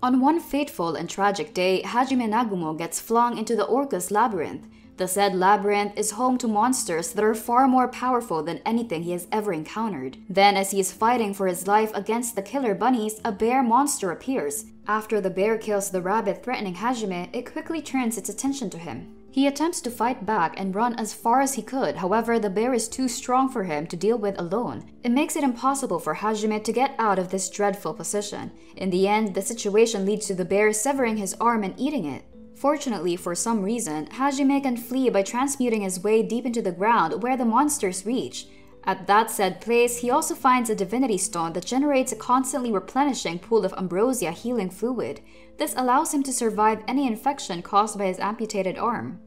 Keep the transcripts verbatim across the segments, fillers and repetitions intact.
On one fateful and tragic day, Hajime Nagumo gets flung into the Orcus labyrinth. The said labyrinth is home to monsters that are far more powerful than anything he has ever encountered. Then, as he is fighting for his life against the killer bunnies, a bear monster appears. After the bear kills the rabbit threatening Hajime, it quickly turns its attention to him. He attempts to fight back and run as far as he could, however, the bear is too strong for him to deal with alone. It makes it impossible for Hajime to get out of this dreadful position. In the end, the situation leads to the bear severing his arm and eating it. Fortunately, for some reason, Hajime can flee by transmuting his way deep into the ground where the monsters reach. At that said place, he also finds a divinity stone that generates a constantly replenishing pool of ambrosia healing fluid. This allows him to survive any infection caused by his amputated arm.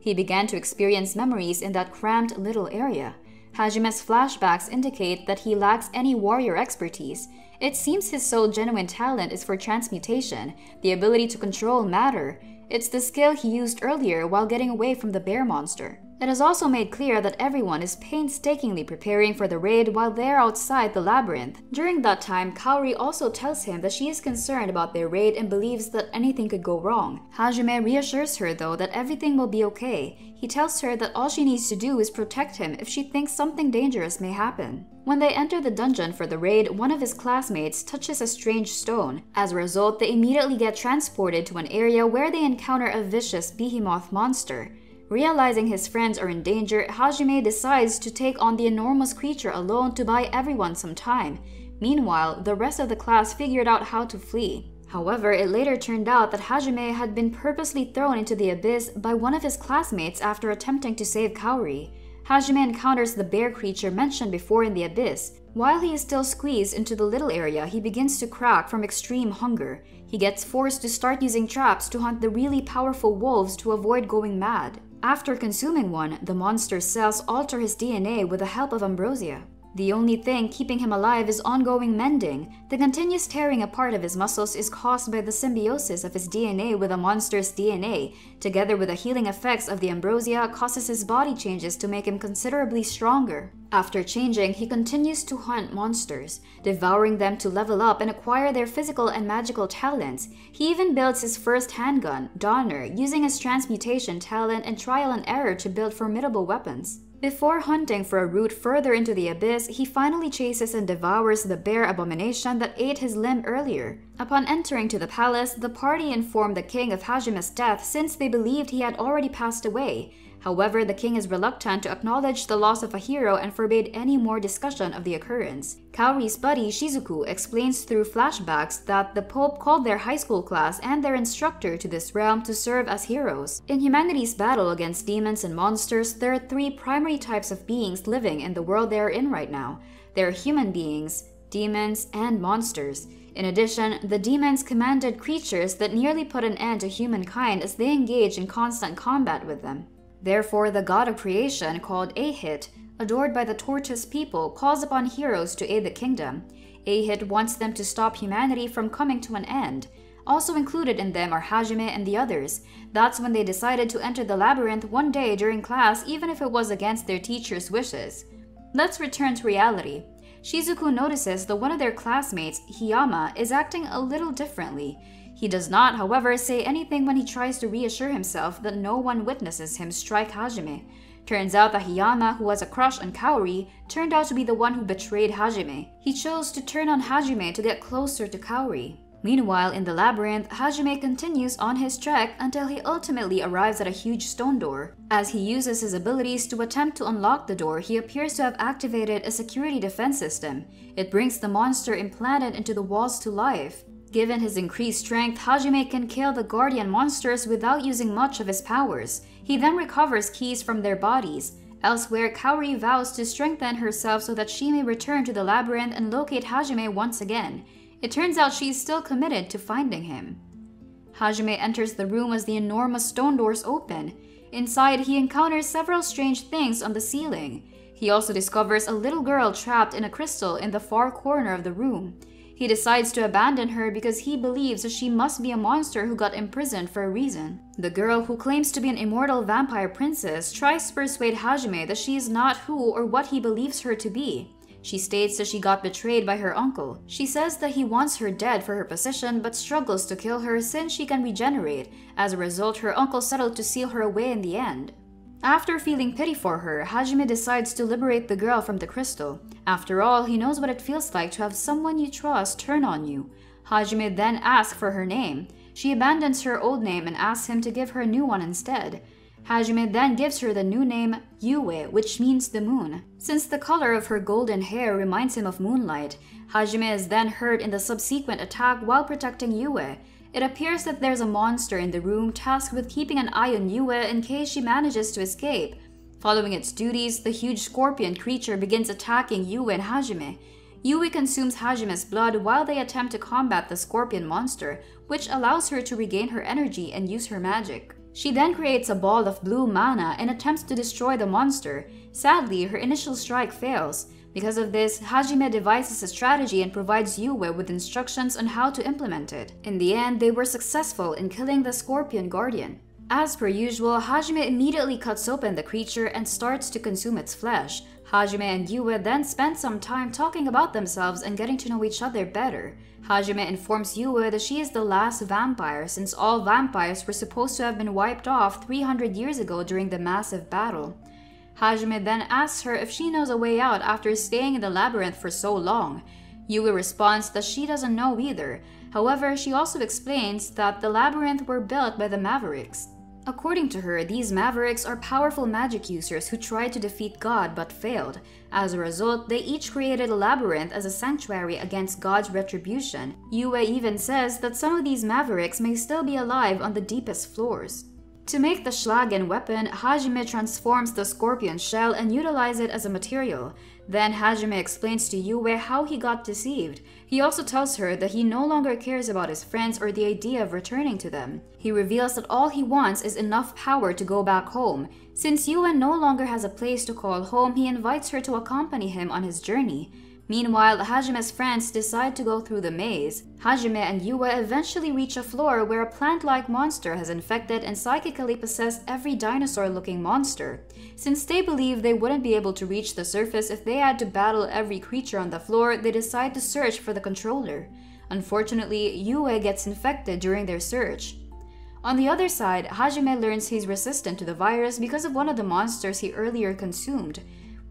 He began to experience memories in that cramped little area. Hajime's flashbacks indicate that he lacks any warrior expertise. It seems his sole genuine talent is for transmutation, the ability to control matter. It's the skill he used earlier while getting away from the bear monster. It is also made clear that everyone is painstakingly preparing for the raid while they're outside the labyrinth. During that time, Kaori also tells him that she is concerned about their raid and believes that anything could go wrong. Hajime reassures her, though, that everything will be okay. He tells her that all she needs to do is protect him if she thinks something dangerous may happen. When they enter the dungeon for the raid, one of his classmates touches a strange stone. As a result, they immediately get transported to an area where they encounter a vicious behemoth monster. Realizing his friends are in danger, Hajime decides to take on the enormous creature alone to buy everyone some time. Meanwhile, the rest of the class figured out how to flee. However, it later turned out that Hajime had been purposely thrown into the abyss by one of his classmates after attempting to save Kaori. Hajime encounters the bear creature mentioned before in the abyss. While he is still squeezed into the little area, he begins to crack from extreme hunger. He gets forced to start using traps to hunt the really powerful wolves to avoid going mad. After consuming one, the monster's cells alter his D N A with the help of ambrosia. The only thing keeping him alive is ongoing mending. The continuous tearing apart of his muscles is caused by the symbiosis of his D N A with the monster's D N A, together with the healing effects of the ambrosia causes his body changes to make him considerably stronger. After changing, he continues to hunt monsters, devouring them to level up and acquire their physical and magical talents. He even builds his first handgun, Donner, using his transmutation talent and trial and error to build formidable weapons. Before hunting for a route further into the abyss, he finally chases and devours the bear abomination that ate his limb earlier. Upon entering to the palace, the party informed the king of Hajime's death since they believed he had already passed away. However, the king is reluctant to acknowledge the loss of a hero and forbade any more discussion of the occurrence. Kaori's buddy Shizuku explains through flashbacks that the Pope called their high school class and their instructor to this realm to serve as heroes. In humanity's battle against demons and monsters, there are three primary types of beings living in the world they are in right now. There are human beings, demons, and monsters. In addition, the demons commanded creatures that nearly put an end to humankind as they engaged in constant combat with them. Therefore, the god of creation, called Ehit, adored by the tortoise people, calls upon heroes to aid the kingdom. Ehit wants them to stop humanity from coming to an end. Also included in them are Hajime and the others. That's when they decided to enter the labyrinth one day during class, even if it was against their teacher's wishes. Let's return to reality. Shizuku notices that one of their classmates, Hiyama, is acting a little differently. He does not, however, say anything when he tries to reassure himself that no one witnesses him strike Hajime. Turns out that Hiyama, who has a crush on Kaori, turned out to be the one who betrayed Hajime. He chose to turn on Hajime to get closer to Kaori. Meanwhile, in the labyrinth, Hajime continues on his trek until he ultimately arrives at a huge stone door. As he uses his abilities to attempt to unlock the door, he appears to have activated a security defense system. It brings the monster implanted into the walls to life. Given his increased strength, Hajime can kill the guardian monsters without using much of his powers. He then recovers keys from their bodies. Elsewhere, Kaori vows to strengthen herself so that she may return to the labyrinth and locate Hajime once again. It turns out she is still committed to finding him. Hajime enters the room as the enormous stone doors open. Inside, he encounters several strange things on the ceiling. He also discovers a little girl trapped in a crystal in the far corner of the room. He decides to abandon her because he believes that she must be a monster who got imprisoned for a reason. The girl, who claims to be an immortal vampire princess, tries to persuade Hajime that she is not who or what he believes her to be. She states that she got betrayed by her uncle. She says that he wants her dead for her possession but struggles to kill her since she can regenerate. As a result, her uncle settled to seal her away in the end. After feeling pity for her, Hajime decides to liberate the girl from the crystal. After all, he knows what it feels like to have someone you trust turn on you. Hajime then asks for her name. She abandons her old name and asks him to give her a new one instead. Hajime then gives her the new name Yue, which means the moon. Since the color of her golden hair reminds him of moonlight, Hajime is then hurt in the subsequent attack while protecting Yue. It appears that there's a monster in the room tasked with keeping an eye on Yue in case she manages to escape. Following its duties, the huge scorpion creature begins attacking Yue and Hajime. Yue consumes Hajime's blood while they attempt to combat the scorpion monster, which allows her to regain her energy and use her magic. She then creates a ball of blue mana and attempts to destroy the monster. Sadly, her initial strike fails. Because of this, Hajime devises a strategy and provides Yue with instructions on how to implement it. In the end, they were successful in killing the scorpion guardian. As per usual, Hajime immediately cuts open the creature and starts to consume its flesh. Hajime and Yue then spend some time talking about themselves and getting to know each other better. Hajime informs Yue that she is the last vampire since all vampires were supposed to have been wiped off three hundred years ago during the massive battle. Hajime then asks her if she knows a way out after staying in the labyrinth for so long. Yue responds that she doesn't know either. However, she also explains that the labyrinth were built by the Mavericks. According to her, these Mavericks are powerful magic users who tried to defeat God but failed. As a result, they each created a labyrinth as a sanctuary against God's retribution. Yue even says that some of these Mavericks may still be alive on the deepest floors. To make the Schlagen weapon, Hajime transforms the scorpion shell and utilizes it as a material. Then Hajime explains to Yue how he got deceived. He also tells her that he no longer cares about his friends or the idea of returning to them. He reveals that all he wants is enough power to go back home. Since Yue no longer has a place to call home, he invites her to accompany him on his journey. Meanwhile, Hajime's friends decide to go through the maze. Hajime and Yue eventually reach a floor where a plant-like monster has infected and psychically possessed every dinosaur-looking monster. Since they believe they wouldn't be able to reach the surface if they had to battle every creature on the floor, they decide to search for the controller. Unfortunately, Yue gets infected during their search. On the other side, Hajime learns he's resistant to the virus because of one of the monsters he earlier consumed.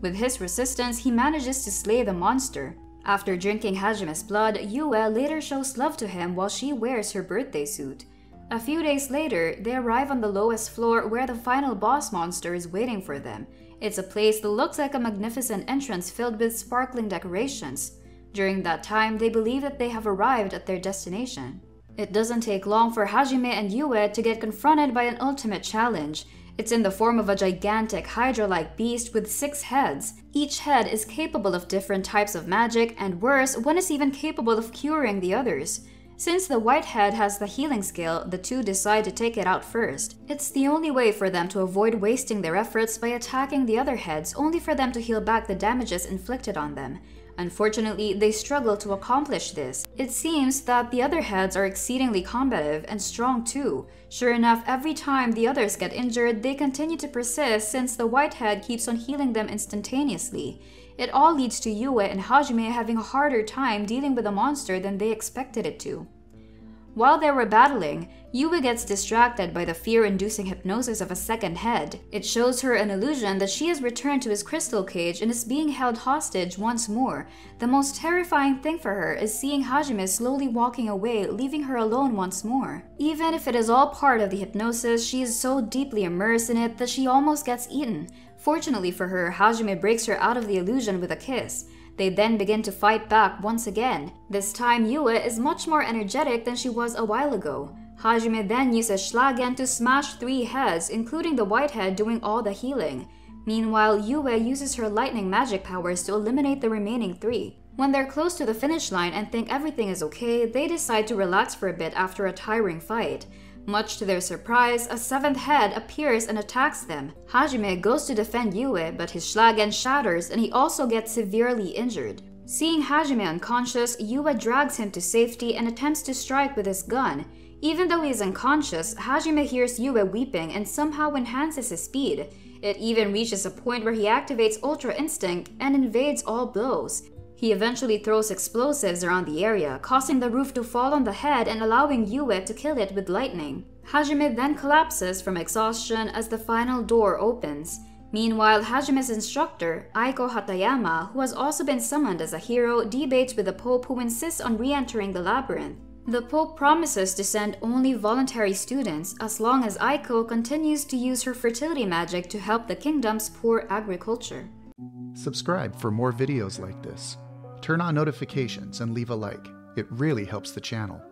With his resistance, he manages to slay the monster. After drinking Hajime's blood, Yue later shows love to him while she wears her birthday suit. A few days later, they arrive on the lowest floor where the final boss monster is waiting for them. It's a place that looks like a magnificent entrance filled with sparkling decorations. During that time, they believe that they have arrived at their destination. It doesn't take long for Hajime and Yue to get confronted by an ultimate challenge. It's in the form of a gigantic hydra-like beast with six heads. Each head is capable of different types of magic, and worse, one is even capable of curing the others. Since the Whitehead has the healing skill, the two decide to take it out first. It's the only way for them to avoid wasting their efforts by attacking the other heads, only for them to heal back the damages inflicted on them. Unfortunately, they struggle to accomplish this. It seems that the other heads are exceedingly combative and strong too. Sure enough, every time the others get injured, they continue to persist since the Whitehead keeps on healing them instantaneously. It all leads to Yue and Hajime having a harder time dealing with the monster than they expected it to. While they were battling, Yue gets distracted by the fear-inducing hypnosis of a second head. It shows her an illusion that she has returned to his crystal cage and is being held hostage once more. The most terrifying thing for her is seeing Hajime slowly walking away, leaving her alone once more. Even if it is all part of the hypnosis, she is so deeply immersed in it that she almost gets eaten. Fortunately for her, Hajime breaks her out of the illusion with a kiss. They then begin to fight back once again. This time, Yue is much more energetic than she was a while ago. Hajime then uses Schlagen to smash three heads, including the Whitehead doing all the healing. Meanwhile, Yue uses her lightning magic powers to eliminate the remaining three. When they're close to the finish line and think everything is okay, they decide to relax for a bit after a tiring fight. Much to their surprise, a seventh head appears and attacks them. Hajime goes to defend Yue, but his Schlagen shatters and he also gets severely injured. Seeing Hajime unconscious, Yue drags him to safety and attempts to strike with his gun. Even though he is unconscious, Hajime hears Yue weeping and somehow enhances his speed. It even reaches a point where he activates Ultra Instinct and invades all blows. He eventually throws explosives around the area, causing the roof to fall on the head and allowing Yue to kill it with lightning. Hajime then collapses from exhaustion as the final door opens. Meanwhile, Hajime's instructor, Aiko Hatayama, who has also been summoned as a hero, debates with the Pope, who insists on re-entering the labyrinth. The Pope promises to send only voluntary students as long as Aiko continues to use her fertility magic to help the kingdom's poor agriculture. Subscribe for more videos like this. Turn on notifications and leave a like. It really helps the channel.